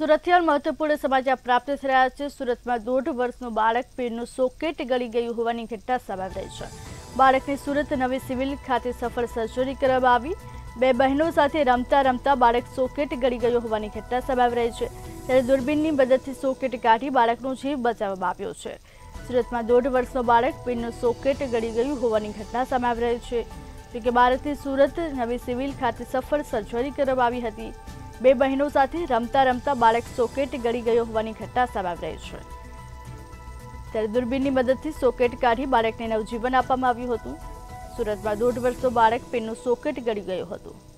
સુરતથી મહત્વપૂર્ણ સમાચાર પ્રાપ્ત થઈ રહ્યા છે। સુરતમાં 1.5 વર્ષનો બાળક પેડનું સોકેટ ગળી ગયું હોવાની ઘટના સામે આવી છે। બાળકને સુરત નવી સિવિલ ખાતે સફળ સર્જરી કરવામાં આવી। બે બહેનો સાથે રમતા રમતા બાળક સોકેટ ગળી ગયું હોવાની ઘટના સામે આવી રહી છે। ત્યારે દૂરબીનની મદદથી સોકેટ કાઢી બાળકનો જીવ બચાવવામાં આવ્યો છે। સુરતમાં 1.5 વર્ષનો બાળક પેડનું સોકેટ ગળી ગયું હોવાની ઘટના સામે આવી રહી છે। જોકે બાળકની સુરત નવી સિવિલ ખાતે સફળ સર્જરી કરવામાં આવી હતી। બે બહેનો સાથે રમતા રમતા બાળક સોકેટ ગળી ગયો હોવાની ઘટના સામે આવી રહી છે। ત્યારે દૂરબીનની મદદથી સોકેટ કાઢી બાળકને નવજીવન આપવામાં આવ્યું હતું। સુરતમાં 1.5 વર્ષનો બાળક પેનનું સોકેટ ગળી ગયું હતું।